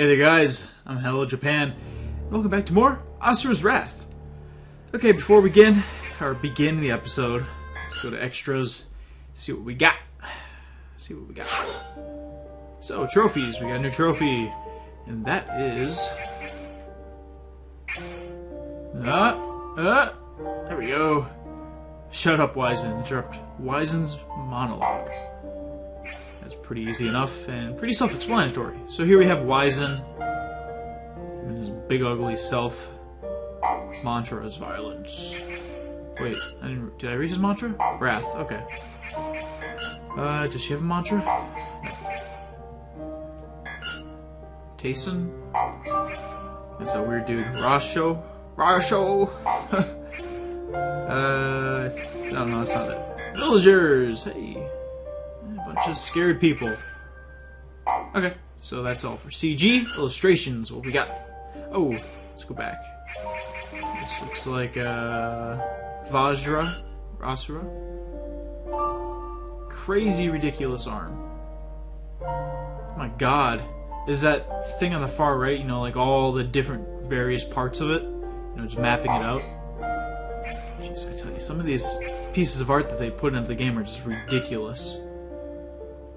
Hey there guys, I'm Hello Japan, and welcome back to more Asura's Wrath. Okay, before we begin the episode, let's go to extras, see what we got. So, trophies, we got a new trophy, and that is... there we go. Shut up, Wyzen. Interrupt Wyzen's monologue. That's pretty easy enough and pretty self-explanatory. So here we have Wyzen and his big ugly self. Mantra is violence. Wait, did I read his mantra? Wrath, okay. Does she have a mantra? No. Taysen? That's that weird dude. Rasho? No, no, that's not it. Villagers! Hey! A bunch of scared people. Okay, so that's all for CG. Illustrations, what we got? Oh, let's go back. This looks like, Vajra Asura. Crazy, ridiculous arm. Oh my god. Is that thing on the far right, you know, like all the different various parts of it? You know, just mapping it out. Jeez, I tell you, some of these pieces of art that they put into the game are just ridiculous.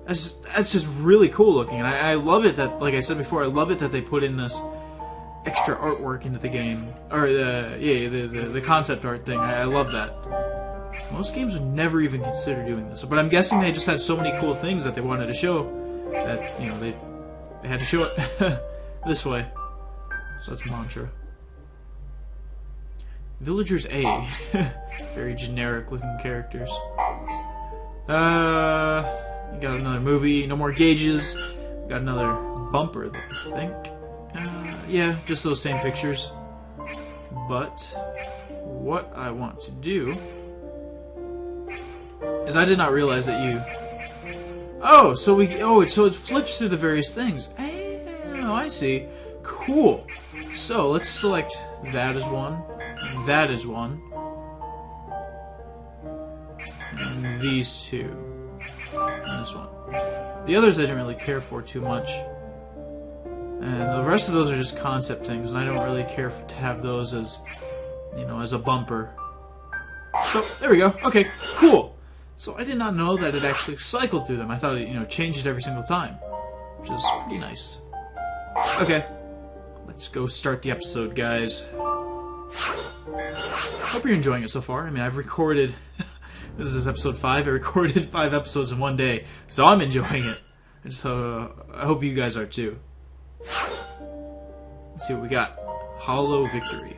That's just really cool looking, and I love it that, like I said before, I love it that they put in this extra artwork into the game. Or, the concept art thing, I love that. Most games would never even consider doing this, but I'm guessing they just had so many cool things that they wanted to show, that, you know, they had to show it this way. So that's Mantra. Villagers A. Very generic looking characters. We got another movie, no more gauges. We got another bumper, I think. Yeah, just those same pictures. But what I want to do is I did not realize that you... Oh, so it flips through the various things. Oh, I see. Cool. So let's select that as one. That is one. And these two. And this one. The others I didn't really care for too much. And the rest of those are just concept things, and I don't really care to have those as, you know, as a bumper. So, there we go. Okay, cool. So I did not know that it actually cycled through them. I thought it, you know, changed every single time. Which is pretty nice. Okay. Let's go start the episode, guys. Hope you're enjoying it so far. I mean, I've recorded... This is episode 5. I recorded 5 episodes in one day, so I'm enjoying it. I hope you guys are too. Let's see what we got. Hollow Victory.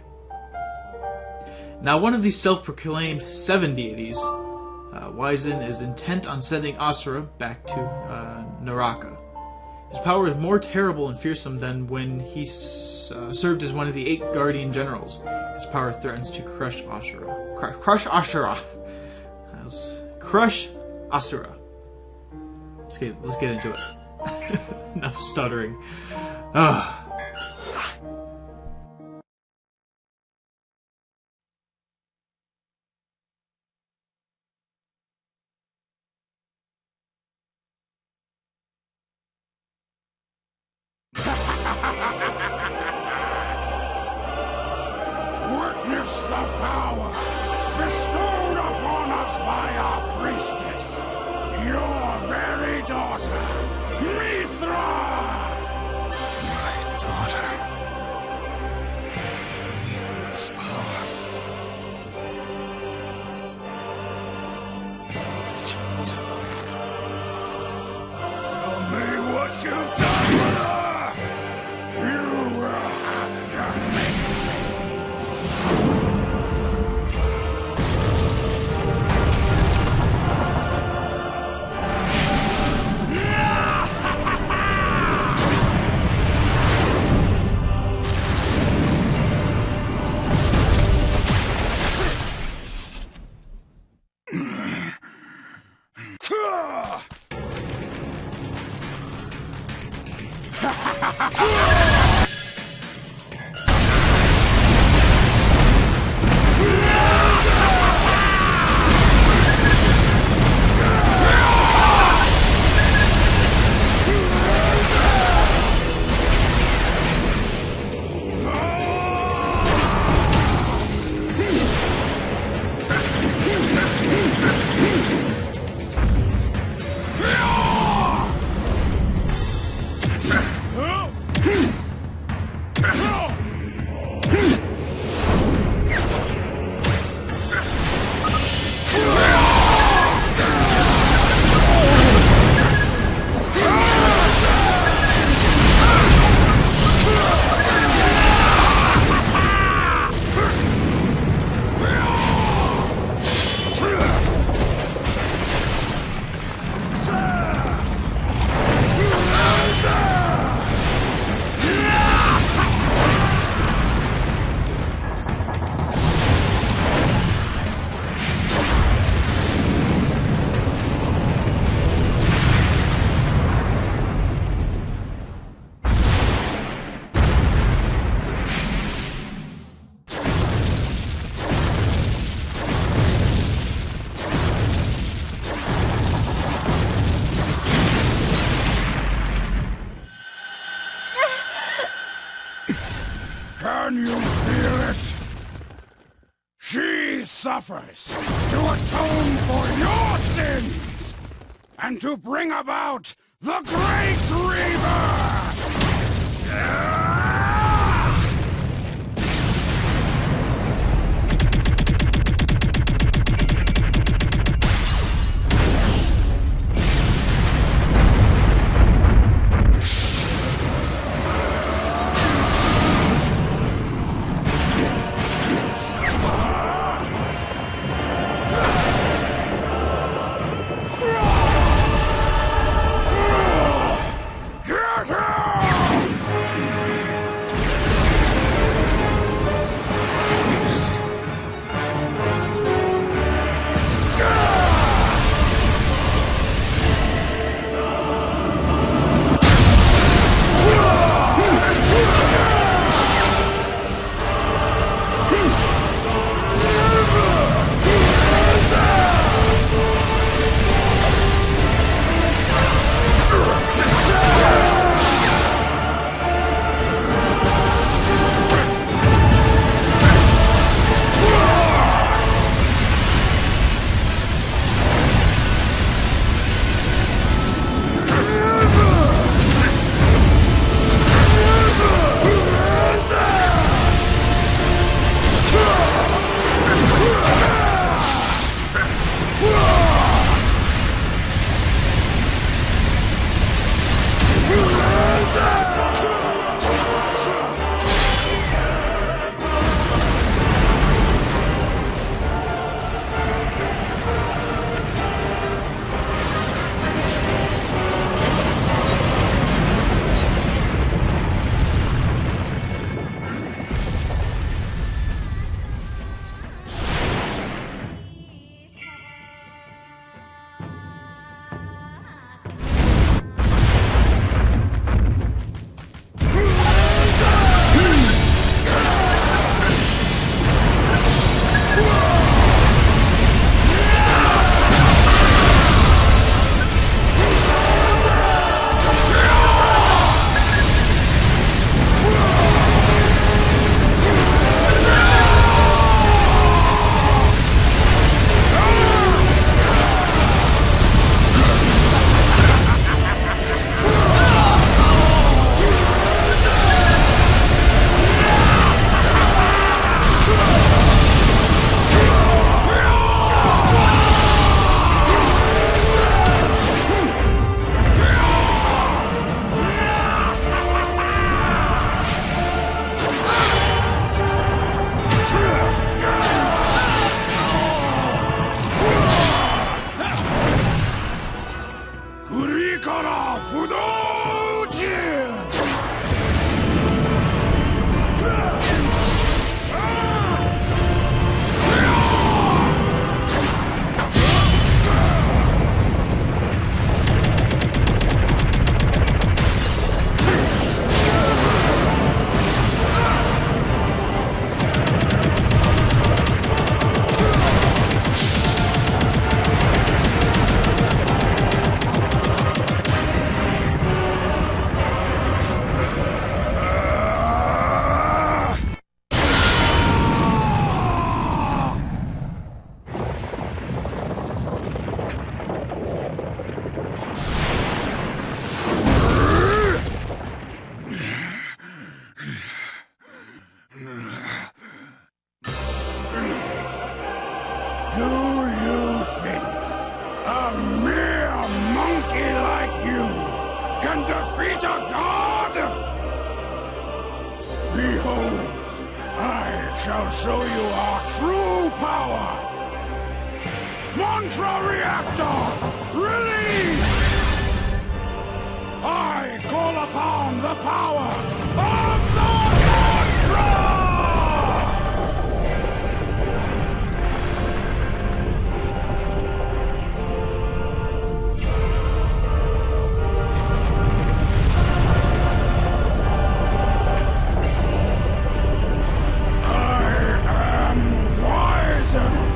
Now, one of these self-proclaimed 7 deities, Wyzen is intent on sending Asura back to Naraka. His power is more terrible and fearsome than when he served as one of the 8 Guardian Generals. His power threatens to crush Asura. Crush Asura. Let's get into it. Enough stuttering. Witness the power bestowed upon us by our priestess, your very daughter, Mithra! My daughter... Mithra's power... What you've done... Tell me what you've done with us! Can you feel it? She suffers to atone for your sins and to bring about the Great Reaver! Contra reactor, release! I call upon the power of the Contra! I am Wyzen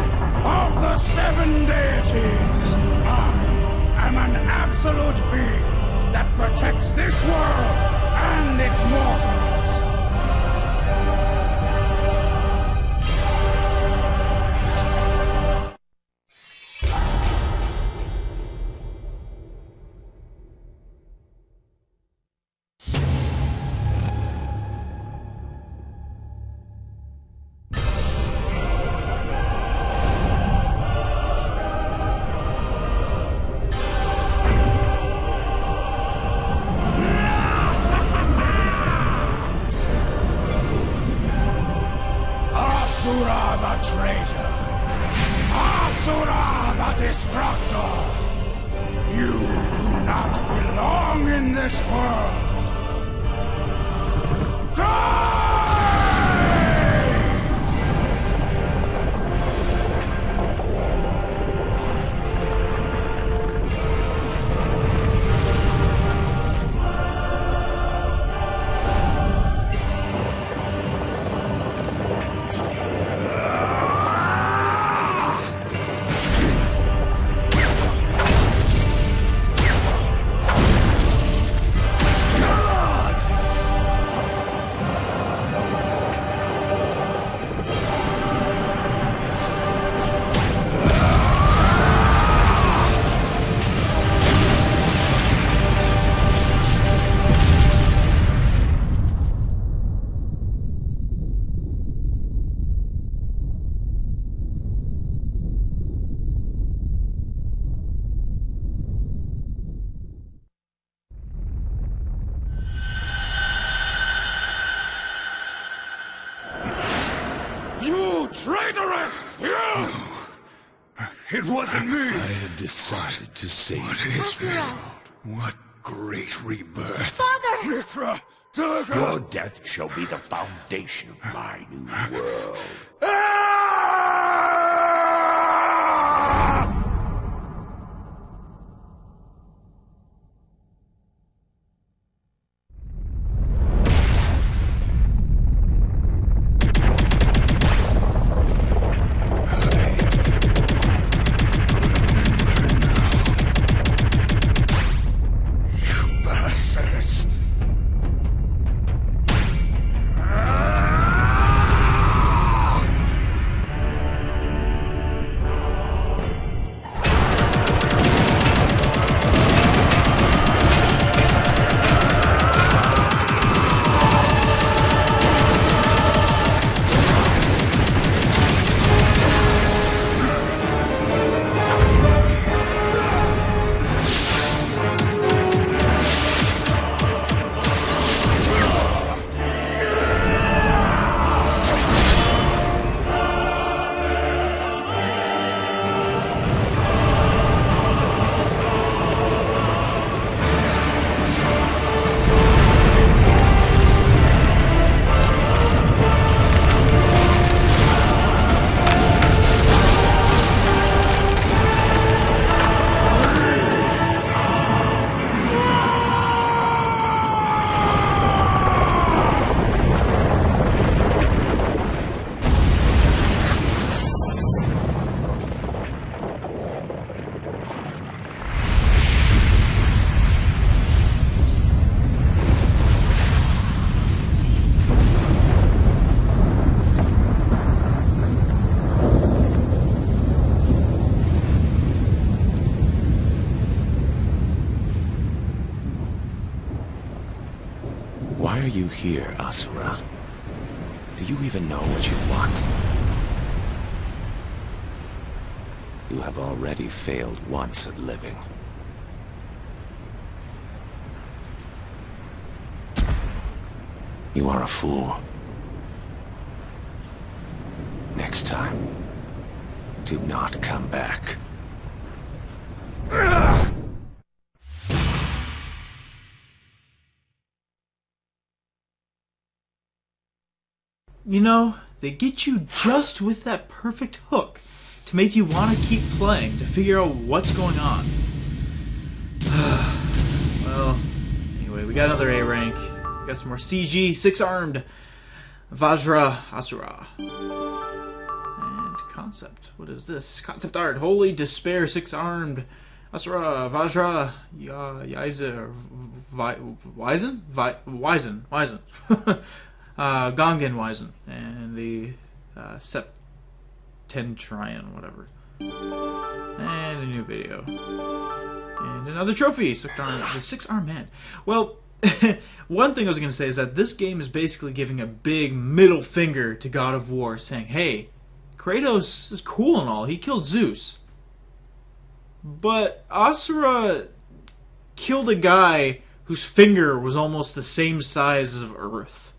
of the Seven Days. I am an absolute being that protects this world and its traitor! Asura the Destructor! You do not belong in this world! Die! It wasn't me! I had decided to save this world. What great rebirth! Father! Mithra! Durga! Your death shall be the foundation of my new world. Why are you here, Asura? Do you even know what you want? You have already failed once at living. You are a fool. Next time, do not come back. You know, they get you just with that perfect hook to make you want to keep playing, to figure out what's going on. Well, anyway, we got another A rank. We got some more CG, six-armed Vajra Asura. And concept. What is this? Concept art. Holy Despair, six-armed Asura Vajra Wyzen? Wyzen. Gongan Wyzen and the Sep-10 Trion, whatever. And a new video. And another trophy! The six-armed man. Well, one thing I was going to say is that this game is basically giving a big middle finger to God of War, saying, hey, Kratos is cool and all, he killed Zeus. But Asura killed a guy whose finger was almost the same size as Earth.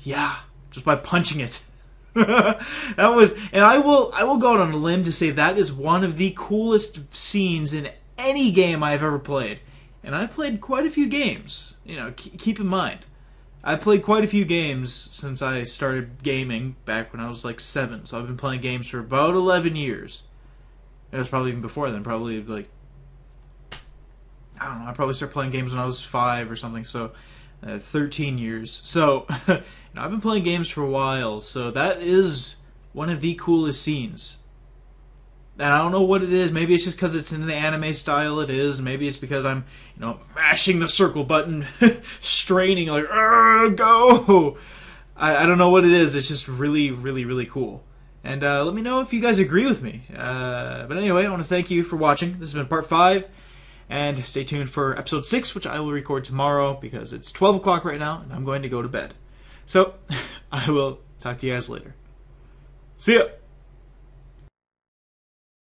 Yeah, just by punching it. That was, and I will go out on a limb to say that is one of the coolest scenes in any game I've ever played. And I've played quite a few games. You know, keep in mind, I played quite a few games since I started gaming back when I was like 7. So I've been playing games for about 11 years. It was probably even before then. Probably like, I don't know. I probably started playing games when I was 5 or something. So 13 years. So and I've been playing games for a while. So that is one of the coolest scenes. And I don't know what it is. Maybe it's just because it's in the anime style it is. Maybe it's because I'm, you know, mashing the circle button, straining, like, go! I don't know what it is. It's just really, really, really cool. And let me know if you guys agree with me. But anyway, I want to thank you for watching. This has been Part 5. And stay tuned for Episode 6, which I will record tomorrow because it's 12 o'clock right now, and I'm going to go to bed. So, I will talk to you guys later. See ya!